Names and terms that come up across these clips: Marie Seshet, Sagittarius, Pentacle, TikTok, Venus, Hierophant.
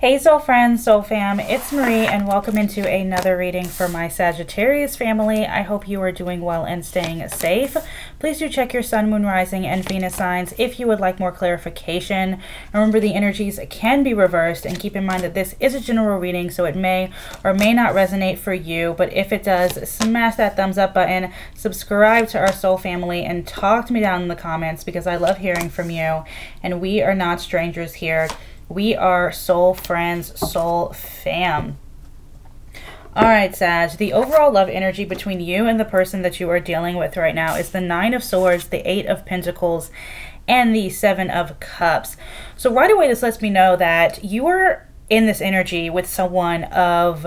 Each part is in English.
Hey soul friends, soul fam, it's Marie and welcome into another reading for my Sagittarius family. I hope you are doing well and staying safe. Please do check your sun, moon, rising, and Venus signs if you would like more clarification. Remember, the energies can be reversed, and keep in mind that this is a general reading, so it may or may not resonate for you. But if it does, smash that thumbs up button, subscribe to our soul family, and talk to me down in the comments because I love hearing from you. And we are not strangers here. We are soul friends, soul fam. All right, Sag, the overall love energy between you and the person that you are dealing with right now is the 9 of Swords, the 8 of Pentacles, and the 7 of Cups. So right away, this lets me know that you are in this energy with someone of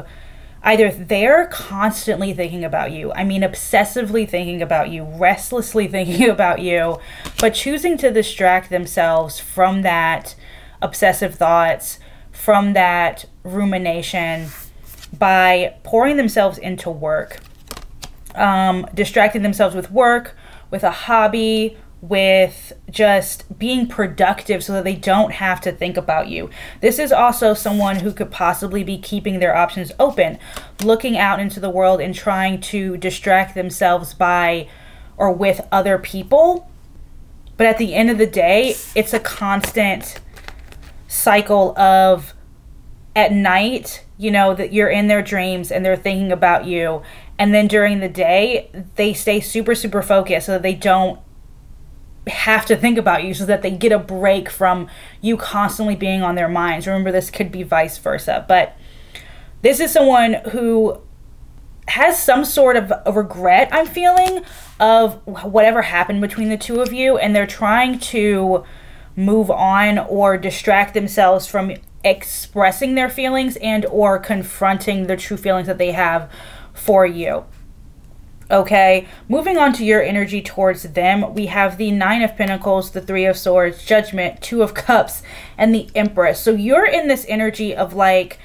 either they're constantly thinking about you, I mean obsessively thinking about you, restlessly thinking about you, but choosing to distract themselves from that obsessive thoughts, from that rumination, by pouring themselves into work, distracting themselves with work, with a hobby, with just being productive so that they don't have to think about you. This is also someone who could possibly be keeping their options open, looking out into the world and trying to distract themselves by or with other people. But at the end of the day, it's a constant cycle of, at night, you know, that you're in their dreams and they're thinking about you, and then during the day they stay super focused so that they don't have to think about you, so that they get a break from you constantly being on their minds. Remember, this could be vice versa, but this is someone who has some sort of regret, I'm feeling, of whatever happened between the two of you, and they're trying to move on or distract themselves from expressing their feelings and or confronting the true feelings that they have for you. Okay, moving on to your energy towards them, we have the 9 of Pentacles, the 3 of Swords, Judgment, 2 of Cups, and the Empress. So you're in this energy of like,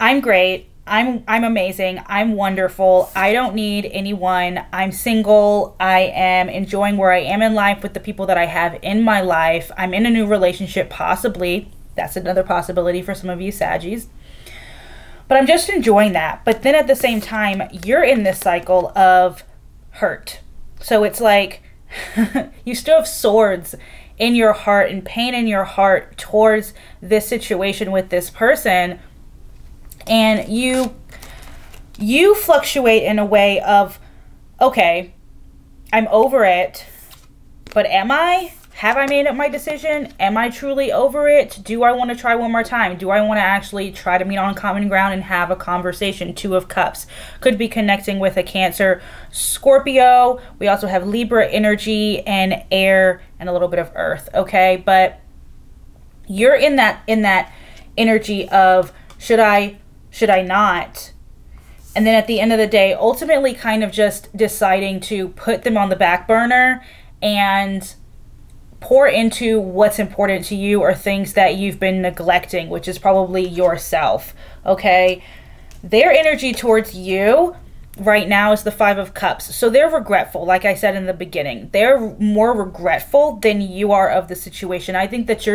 I'm great, I'm amazing, I'm wonderful, I don't need anyone, I'm single, I am enjoying where I am in life with the people that I have in my life, I'm in a new relationship possibly, that's another possibility for some of you Saggies, but I'm just enjoying that. But then at the same time, you're in this cycle of hurt. So it's like you still have swords in your heart and pain in your heart towards this situation with this person. And you fluctuate in a way of, okay, I'm over it, but am I? Have I made up my decision? Am I truly over it? Do I want to try one more time? Do I want to actually try to meet on common ground and have a conversation? 2 of Cups. Could be connecting with a Cancer, Scorpio. We also have Libra energy and air and a little bit of earth, okay? But you're in that energy of, should I not? And then at the end of the day, ultimately kind of just deciding to put them on the back burner and pour into what's important to you or things that you've been neglecting, which is probably yourself, okay? Their energy towards you right now is the 5 of Cups. So they're regretful, like I said in the beginning. They're more regretful than you are of the situation. I think that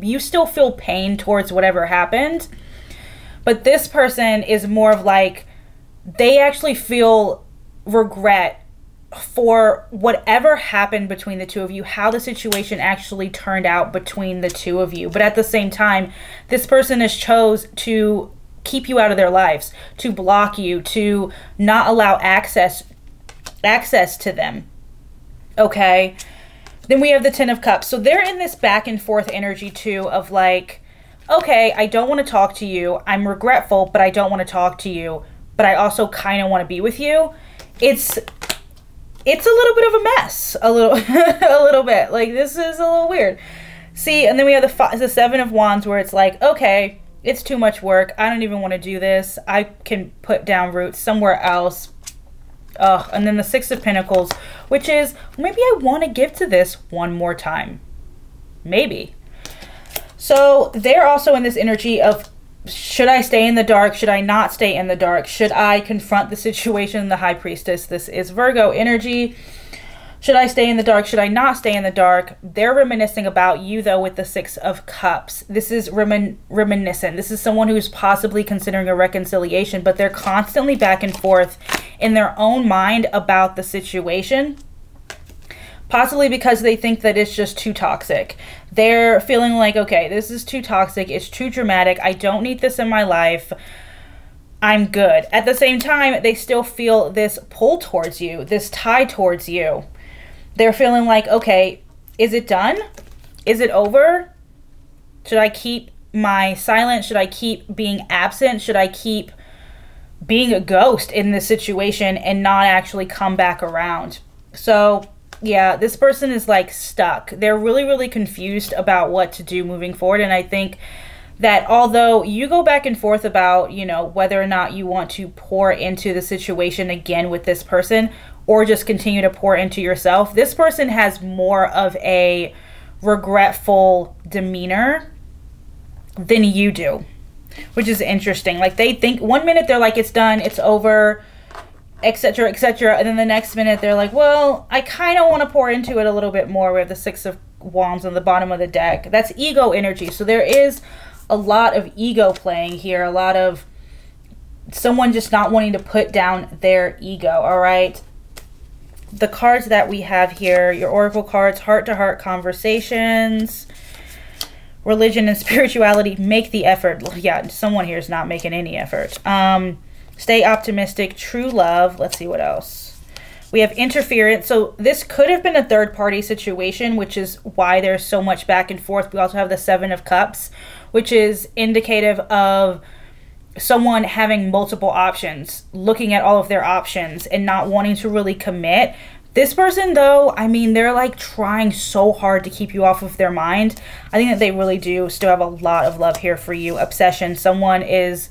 you still feel pain towards whatever happened. But this person is more of like, they actually feel regret for whatever happened between the two of you, how the situation actually turned out between the two of you. But at the same time, this person has chose to keep you out of their lives, to block you, to not allow access to them. Okay. Then we have the 10 of Cups. So they're in this back and forth energy too of like, okay, I don't want to talk to you. I'm regretful, but I don't want to talk to you. But I also kind of want to be with you. It's a little bit of a mess. A little bit. Like, this is a little weird. See, and then we have the 7 of Wands where it's like, okay, it's too much work. I don't even want to do this. I can put down roots somewhere else. Ugh. And then the 6 of Pentacles, which is, maybe I want to give to this one more time. Maybe. So they're also in this energy of, should I stay in the dark? Should I not stay in the dark? Should I confront the situation? The High Priestess, this is Virgo energy. Should I stay in the dark? Should I not stay in the dark? They're reminiscing about you, though, with the Six of Cups. This is reminiscent. This is someone who's possibly considering a reconciliation, but they're constantly back and forth in their own mind about the situation, possibly because they think that it's just too toxic. They're feeling like, okay, this is too toxic. It's too dramatic. I don't need this in my life. I'm good. At the same time, they still feel this pull towards you, this tie towards you. They're feeling like, okay, is it done? Is it over? Should I keep my silence? Should I keep being absent? Should I keep being a ghost in this situation and not actually come back around? So yeah, this person is like stuck. They're really, really confused about what to do moving forward. And I think that although you go back and forth about, you know, whether or not you want to pour into the situation again with this person, or just continue to pour into yourself, this person has more of a regretful demeanor than you do, which is interesting. Like, they think one minute they're like, it's done, it's over, etc., etc., and then the next minute they're like, well, I kind of want to pour into it a little bit more. We have the Six of Wands on the bottom of the deck. That's ego energy. So there is a lot of ego playing here, a lot of someone just not wanting to put down their ego. All right, the cards that we have here, your oracle cards, heart-to-heart conversations, religion and spirituality, make the effort. Yeah, someone here is not making any effort. Stay optimistic, true love. Let's see what else. We have interference. So this could have been a third-party situation, which is why there's so much back and forth. We also have the Seven of Cups, which is indicative of someone having multiple options, looking at all of their options and not wanting to really commit. This person, though, I mean, they're like trying so hard to keep you off of their mind. I think that they really do still have a lot of love here for you. Obsession. Someone is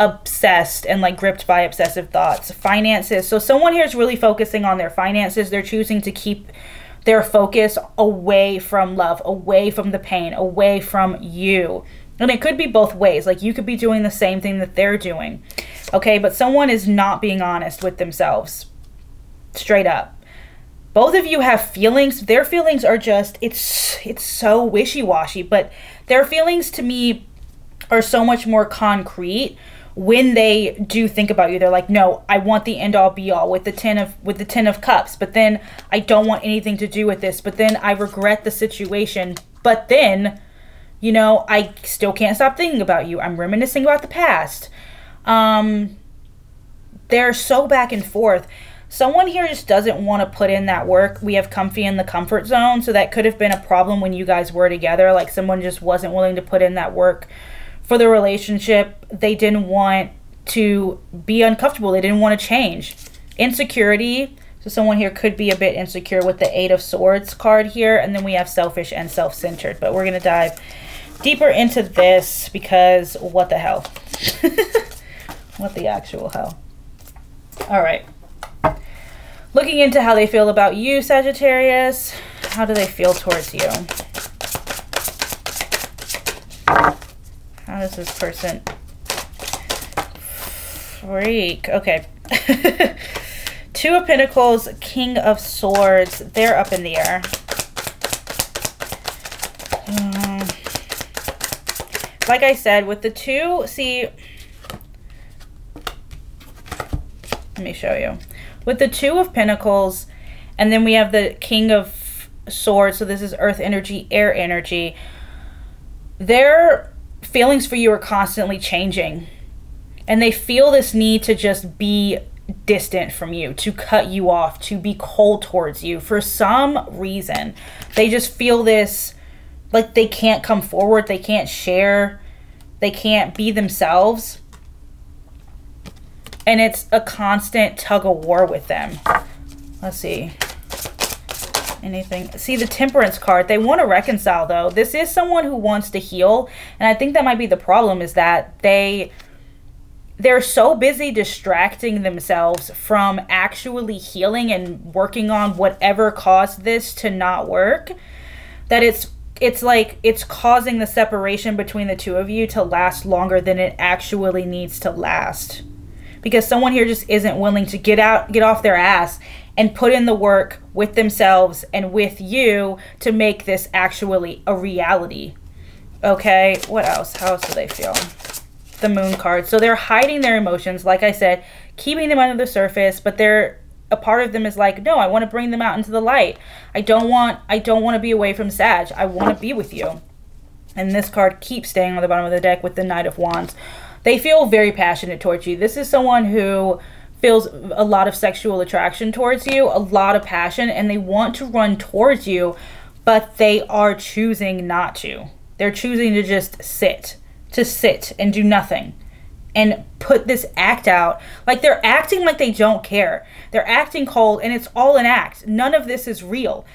obsessed and like gripped by obsessive thoughts. Finances. So someone here is really focusing on their finances. They're choosing to keep their focus away from love, away from the pain, away from you. And it could be both ways. Like, you could be doing the same thing that they're doing. Okay, but someone is not being honest with themselves. Straight up. Both of you have feelings. Their feelings are just, it's so wishy-washy. But their feelings, to me, are so much more concrete when they do think about you. They're like, no, I want the end-all be-all with the Ten of Cups. But then I don't want anything to do with this. But then I regret the situation. But then, you know, I still can't stop thinking about you. I'm reminiscing about the past. They're so back and forth. Someone here just doesn't want to put in that work. We have comfy in the comfort zone. So that could have been a problem when you guys were together. Like, someone just wasn't willing to put in that work for the relationship. They didn't want to be uncomfortable. They didn't want to change. Insecurity. So someone here could be a bit insecure with the Eight of Swords card here. And then we have selfish and self-centered. But we're going to dive deeper into this because what the hell? What the actual hell? All right. Looking into how they feel about you, Sagittarius. How do they feel towards you? How does this person... Freak. Okay. Two of Pentacles, King of Swords. They're up in the air. Like I said, with the two, see, let me show you. With the Two of Pentacles, and then we have the King of Swords, so this is earth energy, air energy. Their feelings for you are constantly changing. And they feel this need to just be distant from you, to cut you off, to be cold towards you. For some reason, they just feel this, like they can't come forward, they can't share, they can't be themselves. And it's a constant tug of war with them. Let's see. Anything. See the Temperance card. They want to reconcile, though. This is someone who wants to heal. And I think that might be the problem, is that they're so busy distracting themselves from actually healing and working on whatever caused this to not work, that it's like it's causing the separation between the two of you to last longer than it actually needs to last, because someone here just isn't willing to get off their ass and put in the work with themselves and with you to make this actually a reality. Okay, what else? How else do they feel? The moon card. So they're hiding their emotions, like I said, keeping them under the surface, but they're, a part of them is like, no, I want to bring them out into the light. I don't want to be away from Sag. I want to be with you. And this card keeps staying on the bottom of the deck with the Knight of Wands. They feel very passionate towards you. This is someone who feels a lot of sexual attraction towards you, a lot of passion, and they want to run towards you, but they are choosing not to. They're choosing to just sit and do nothing and put this act out. Like, they're acting like they don't care. They're acting cold, and it's all an act. None of this is real,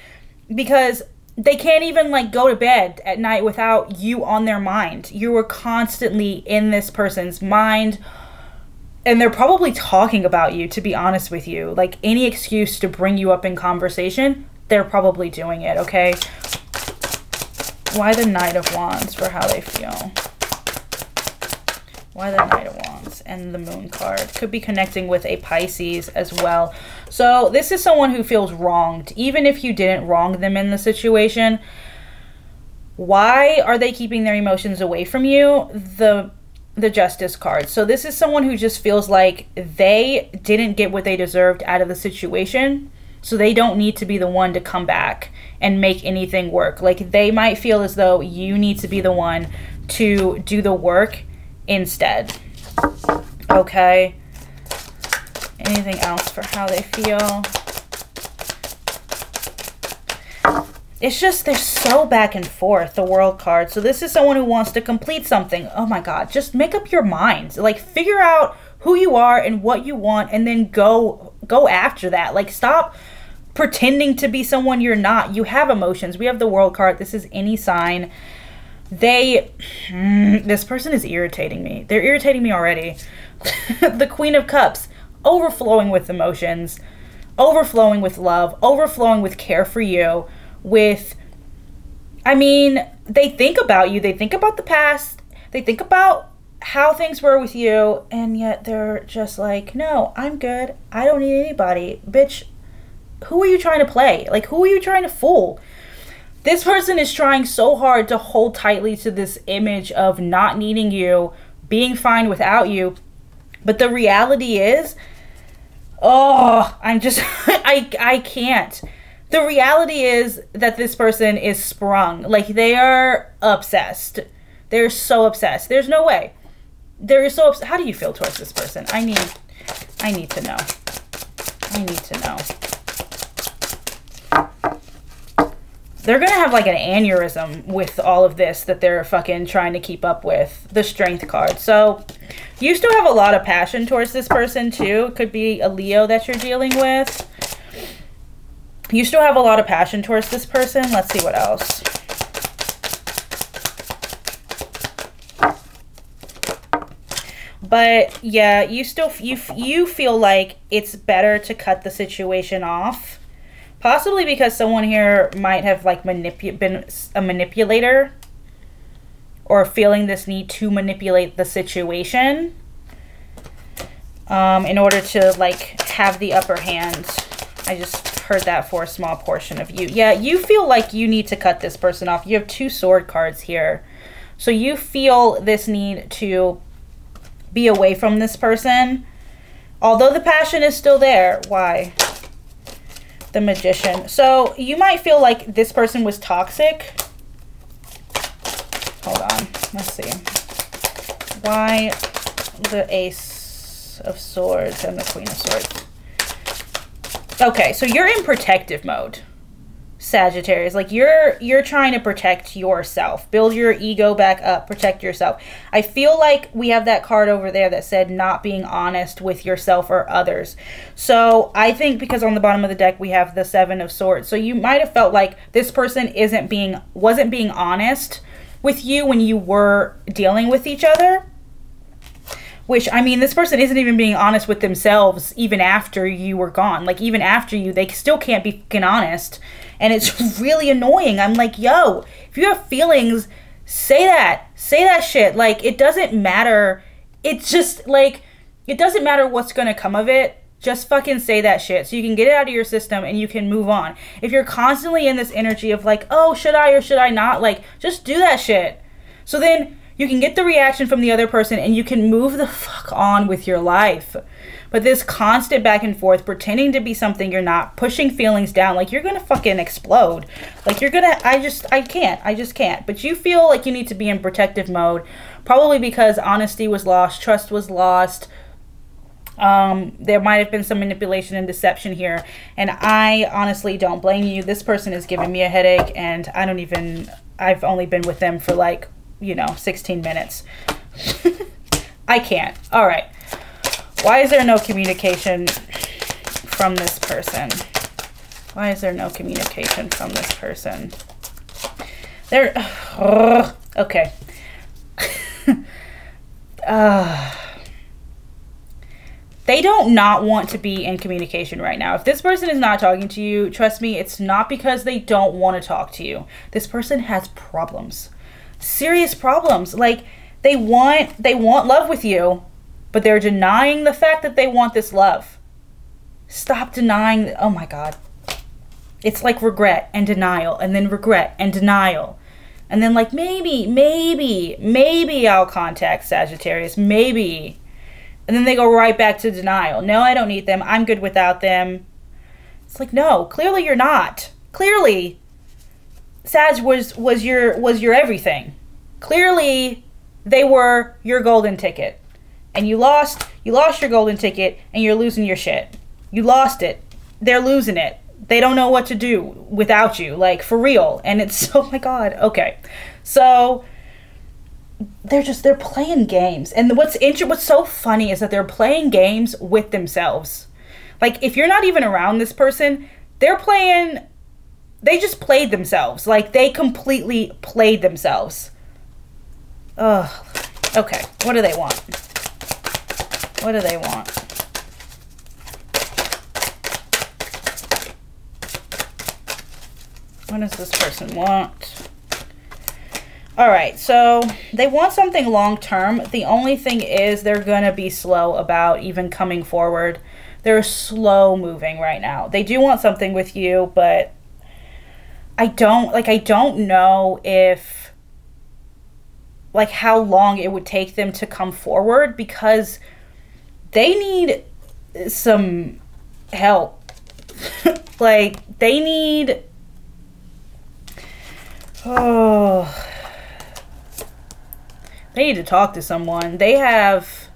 because they can't even like go to bed at night without you on their mind. You are constantly in this person's mind, and they're probably talking about you, to be honest with you. Like, any excuse to bring you up in conversation, they're probably doing it, okay? Why the Knight of Wands for how they feel? Why the Knight of Wands and the Moon card? Could be connecting with a Pisces as well. So this is someone who feels wronged, even if you didn't wrong them in the situation. Why are they keeping their emotions away from you? The Justice card. So this is someone who just feels like they didn't get what they deserved out of the situation, so they don't need to be the one to come back and make anything work. Like, they might feel as though you need to be the one to do the work instead. Okay, anything else for how they feel? It's just, they're so back and forth. The World card. So this is someone who wants to complete something. Oh my god, just make up your mind. Like, figure out who you are and what you want, and then go after that. Like, stop pretending to be someone you're not. You have emotions. We have the World card. This is any sign. This person is irritating me. They're irritating me already. The Queen of Cups, overflowing with emotions, overflowing with love, overflowing with care for you, with, I mean, they think about you. They think about the past. They think about how things were with you, and yet they're just like, no, I'm good. I don't need anybody. Bitch, who are you trying to play? Like, who are you trying to fool? This person is trying so hard to hold tightly to this image of not needing you, being fine without you. But the reality is, oh, I'm just, I can't. The reality is that this person is sprung. Like, they are obsessed. They're so obsessed. There's no way. They're so obsessed. How do you feel towards this person? I need to know. I need to know. They're going to have like an aneurysm with all of this that they're fucking trying to keep up with. The Strength card. So you still have a lot of passion towards this person too. It could be a Leo that you're dealing with. You still have a lot of passion towards this person. Let's see what else. But yeah, you still, you feel like it's better to cut the situation off. Possibly because someone here might have like been a manipulator, or feeling this need to manipulate the situation in order to like have the upper hand. I just heard that for a small portion of you. Yeah, you feel like you need to cut this person off. You have two Sword cards here. So you feel this need to be away from this person, although the passion is still there. Why? The Magician. So you might feel like this person was toxic. Hold on. Let's see. Why the Ace of Swords and the Queen of Swords? Okay, so you're in protective mode, Sagittarius. Like, you're trying to protect yourself. Build your ego back up. Protect yourself. I feel like we have that card over there that said not being honest with yourself or others. So I think because on the bottom of the deck we have the Seven of Swords. So you might have felt like this person wasn't being honest with you when you were dealing with each other. Which, I mean, this person isn't even being honest with themselves even after you were gone. Like, even after you, they still can't be fucking honest. And it's really annoying. I'm like, yo, if you have feelings, say that. Say that shit. Like, it doesn't matter. It's just, like, it doesn't matter what's going to come of it. Just fucking say that shit so you can get it out of your system and you can move on. If you're constantly in this energy of like, oh, should I or should I not? Like, just do that shit. So then you can get the reaction from the other person and you can move the fuck on with your life. But this constant back and forth, pretending to be something you're not, pushing feelings down, like you're going to fucking explode. Like you're going to, I just can't. But you feel like you need to be in protective mode, probably because honesty was lost, trust was lost. There might have been some manipulation and deception here, and I honestly don't blame you. This person is giving me a headache, and I don't even, I've only been with them for like, you know, 16 minutes. I can't. All right. Why is there no communication from this person? Why is there no communication from this person? They're, okay. They don't not want to be in communication right now. If this person is not talking to you, trust me, it's not because they don't want to talk to you. This person has problems, serious problems. Like they want love with you, but they're denying the fact that they want this love. Stop denying. Oh my God. It's like regret and denial, and then regret and denial. And then like, maybe I'll contact Sagittarius, maybe. And then they go right back to denial. No, I don't need them. I'm good without them. It's like, no, clearly you're not. Clearly, Sag was your everything. Clearly, they were your golden ticket. And you lost your golden ticket, and you're losing your shit. You lost it. They're losing it. They don't know what to do without you, like for real. And it's, oh my God. Okay. So they're playing games. And what's so funny is that they're playing games with themselves. Like if you're not even around this person, they just played themselves. Like they completely played themselves. Ugh. Okay. What do they want? What do they want? What does this person want? All right, so they want something long-term. The only thing is they're going to be slow about even coming forward. They're slow moving right now. They do want something with you, but I don't know if, like, how long it would take them to come forward, because they need some help. Like, they need, oh, they need to talk to someone. They have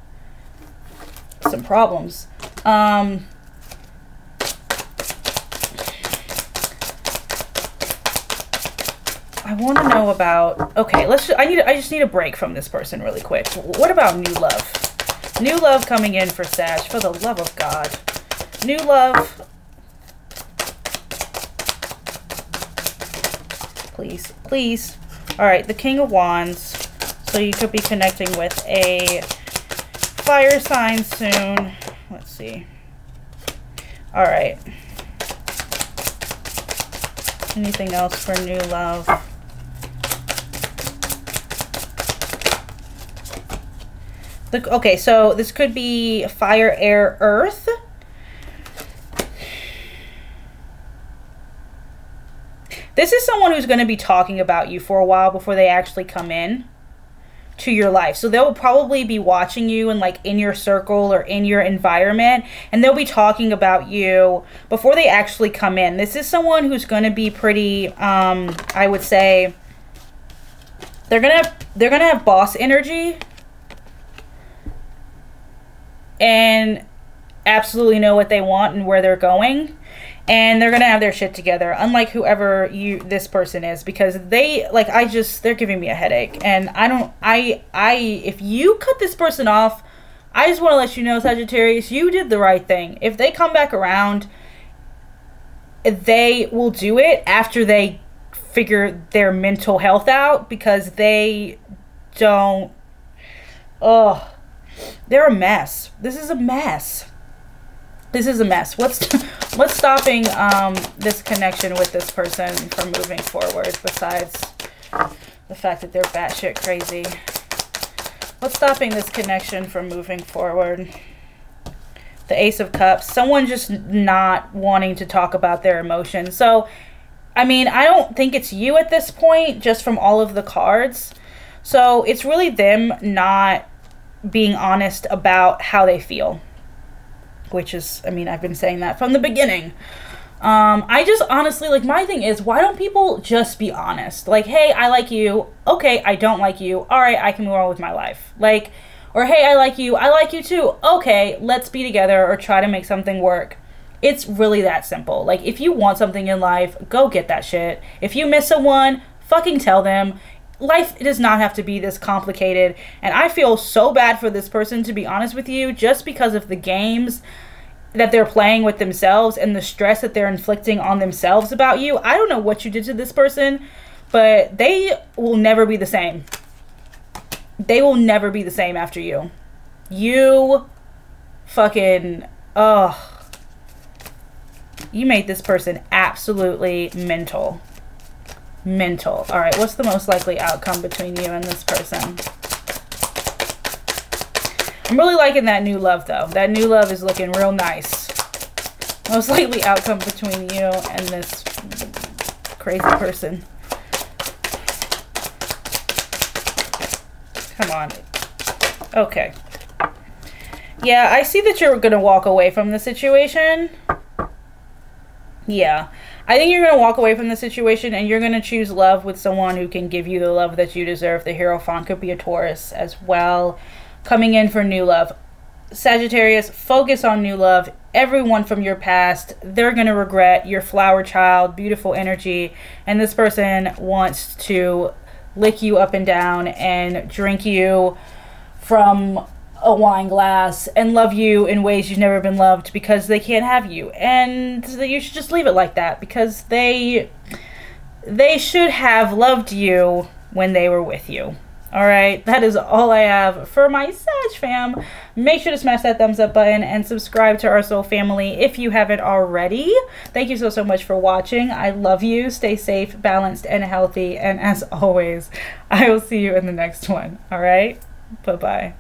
some problems. I want to know about, okay, I just need a break from this person really quick. What about new love? New love coming in for Sag, for the love of God. New love. Please, please. All right, the King of Wands. So you could be connecting with a fire sign soon. Let's see. All right. Anything else for new love? Okay, so this could be fire, air, earth. This is someone who's going to be talking about you for a while before they actually come in to your life. So they'll probably be watching you and like in your circle or in your environment, and they'll be talking about you before they actually come in. This is someone who's going to be pretty, I would say they're going to have boss energy and absolutely know what they want and where they're going. And they're going to have their shit together, unlike whoever this person is, because they, like, they're giving me a headache. And if you cut this person off, I just want to let you know, Sagittarius, you did the right thing. If they come back around, they will do it after they figure their mental health out, because they don't, oh, they're a mess. This is a mess. This is a mess. What's stopping this connection with this person from moving forward, besides the fact that they're batshit crazy? What's stopping this connection from moving forward? the Ace of Cups, someone just not wanting to talk about their emotions. So, I mean, I don't think it's you at this point, just from all of the cards. So it's really them not being honest about how they feel, which is, I mean, I've been saying that from the beginning. I just honestly, like, my thing is, why don't people just be honest? Like, hey, I like you. Okay, I don't like you. All right, I can move on with my life. Like, or hey, I like you too. Okay, let's be together or try to make something work. It's really that simple. Like, if you want something in life, go get that shit. If you miss someone, fucking tell them. Life does not have to be this complicated. And I feel so bad for this person, to be honest with you, just because of the games that they're playing with themselves and the stress that they're inflicting on themselves about you. I don't know what you did to this person, but they will never be the same. They will never be the same after you. You fucking, ugh. You made this person absolutely mental. Mental. All right, what's the most likely outcome between you and this person? I'm really liking that new love, though. That new love is looking real nice. Most likely outcome between you and this crazy person. Come on. Okay. Yeah, I see that you're going to walk away from the situation. Yeah, I think you're going to walk away from the situation and you're going to choose love with someone who can give you the love that you deserve. The Hierophant could be a Taurus as well. Coming in for new love. Sagittarius, focus on new love. Everyone from your past, they're going to regret your flower child, beautiful energy. And this person wants to lick you up and down and drink you from a wine glass and love you in ways you've never been loved because they can't have you, and you should just leave it like that, because they should have loved you when they were with you. All right, that is all I have for my Sag fam. Make sure to smash that thumbs up button and subscribe to our soul family if you haven't already. Thank you so, so much for watching. I love you. Stay safe, balanced, and healthy, and as always, I will see you in the next one. All right, bye-bye.